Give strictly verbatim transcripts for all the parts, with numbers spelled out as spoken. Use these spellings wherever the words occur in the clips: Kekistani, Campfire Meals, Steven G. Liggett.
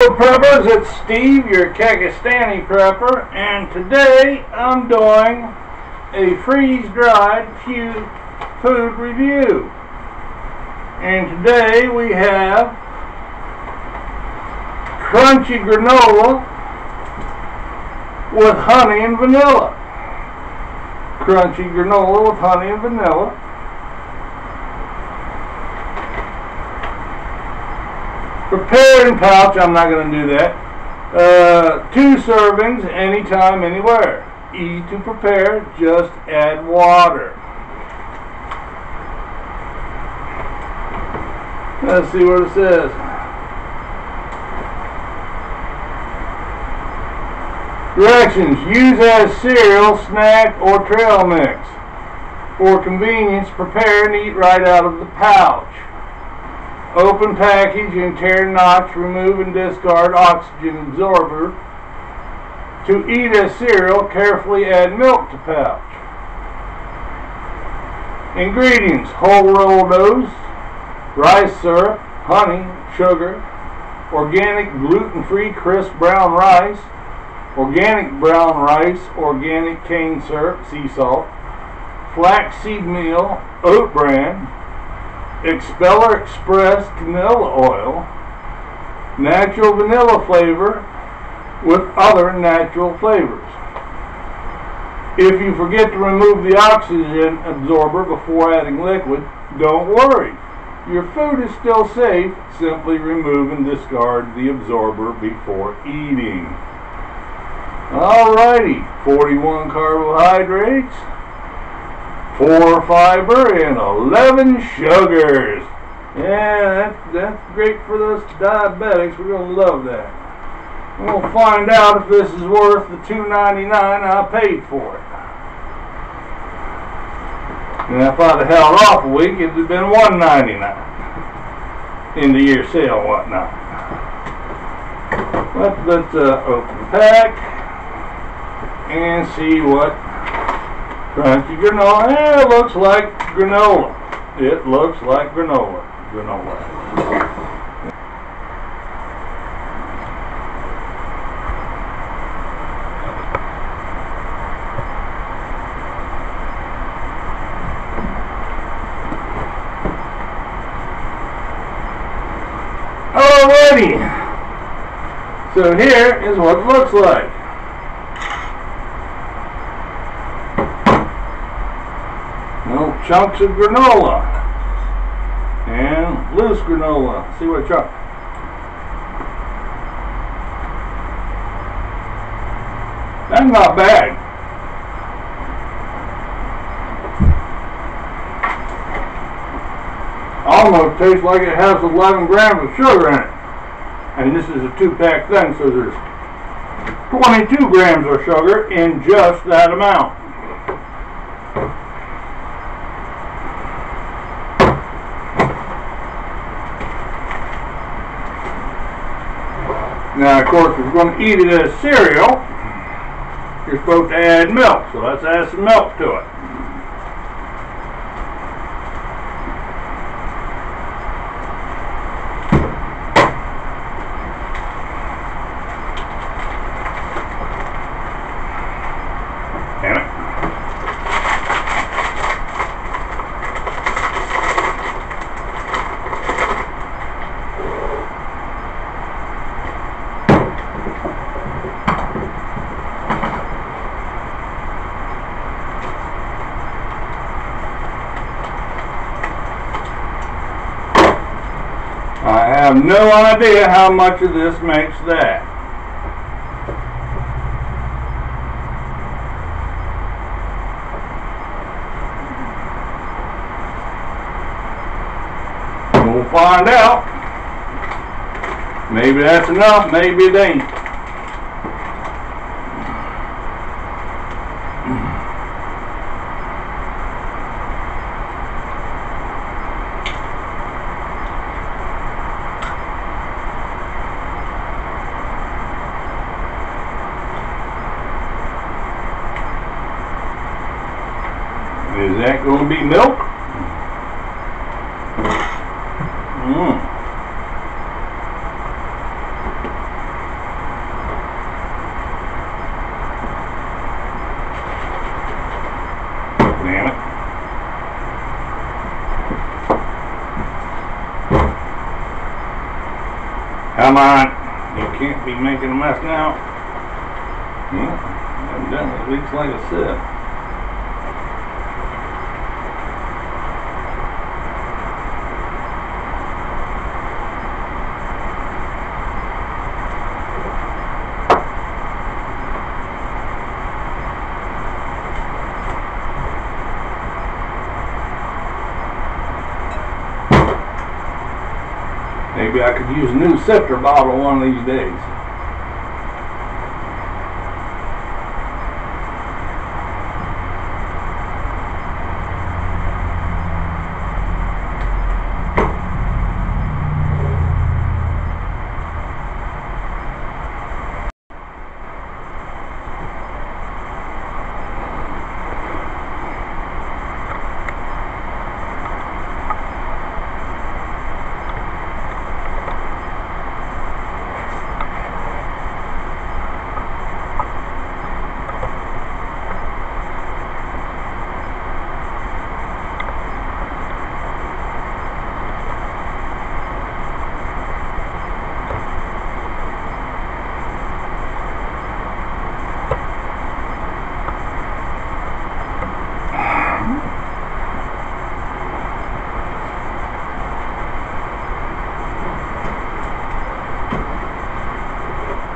Hello preppers, it's Steve, your Kekistani prepper, and today I'm doing a freeze-dried food review. And today we have crunchy granola with honey and vanilla. Crunchy granola with honey and vanilla. Preparing pouch, I'm not going to do that. Uh, two servings, anytime, anywhere. Easy to prepare, just add water. Let's see what it says. Directions: use as cereal, snack, or trail mix. For convenience, prepare and eat right out of the pouch. Open package and tear notch, remove and discard oxygen absorber. To eat as cereal, carefully add milk to pouch. Ingredients: whole rolled oats, rice syrup, honey, sugar, organic gluten-free crisp brown rice, organic brown rice, organic cane syrup, sea salt, flaxseed meal, oat bran, Expeller Express canola oil, natural vanilla flavor with other natural flavors. If you forget to remove the oxygen absorber before adding liquid, don't worry. Your food is still safe. Simply remove and discard the absorber before eating. Alrighty, forty-one carbohydrates, four fiber, and eleven sugars. Yeah, that's, that's great for those diabetics. We're going to love that. We'll find out if this is worth the two ninety-nine I paid for it. Now, if I'd have held off a week, it would have been one ninety-nine in the year sale and whatnot. Let's, let's uh, open the pack and see what crunchy granola. Eh, it looks like granola. It looks like granola. Granola. Alrighty. So here is what it looks like. Chunks of granola and loose granola. See what chunk. That's not bad. Almost tastes like it has eleven grams of sugar in it. And this is a two-pack thing, so there's twenty-two grams of sugar in just that amount. Now, of course, if you're going to eat it as cereal, you're supposed to add milk, so let's add some milk to it. I have no idea how much of this makes that. We'll find out. Maybe that's enough, maybe it ain't. Is that going to be milk? Mmm. Come on. You can't be making a mess now. Yeah, I've done it. It leaks like a sieve. Maybe I could use a new sifter bottle one of these days.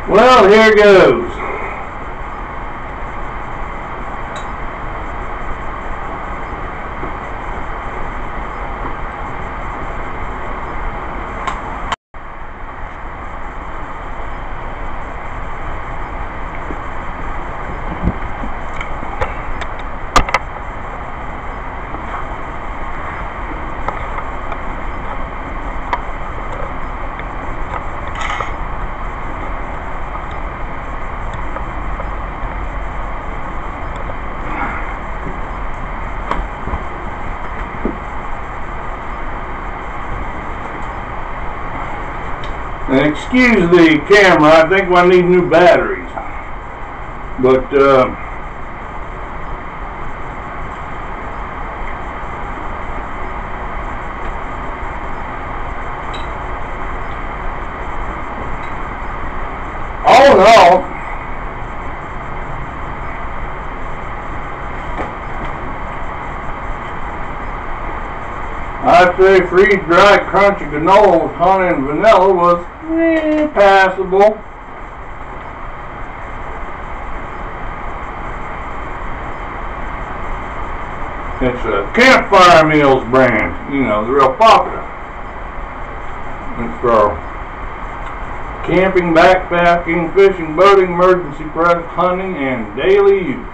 Well, here goes. Excuse the camera, I think I need new batteries. But uh, all in all, I'd say freeze dried crunchy granola with honey and vanilla was Eh, passable. It's a Campfire Meals brand, you know, the real popular. It's for camping, backpacking, fishing, boating, emergency prep, hunting, and daily use.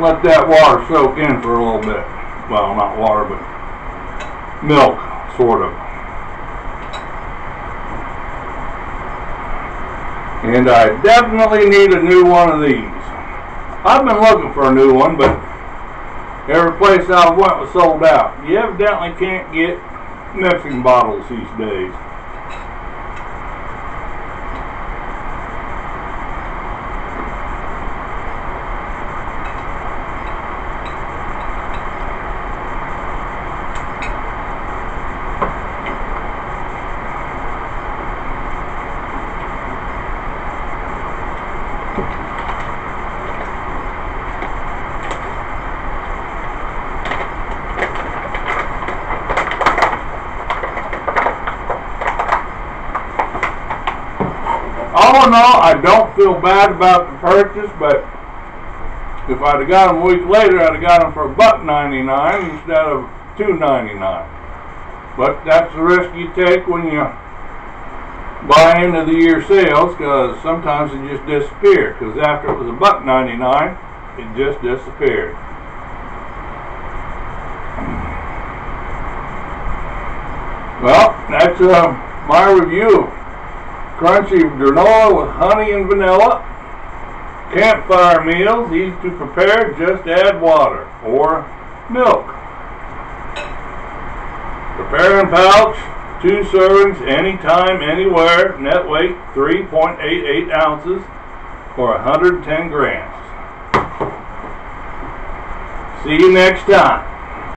Let that water soak in for a little bit. Well, not water, but milk. Sort of. And I definitely need a new one of these. I've been looking for a new one, but every place I went was sold out. You evidently can't get mixing bottles these days. All in all, I don't feel bad about the purchase, but if I'd have got them a week later, I'd have got them for a buck ninety-nine instead of two ninety-nine. But that's the risk you take when you buy into the year sales, because sometimes it just disappeared. Because after it was a buck ninety-nine, it just disappeared. Well, that's uh, my review. Crunchy granola with honey and vanilla. Campfire Meals, easy to prepare, just add water or milk. Preparing pouch, two servings, anytime, anywhere, net weight three point eight eight ounces or one hundred ten grams. See you next time.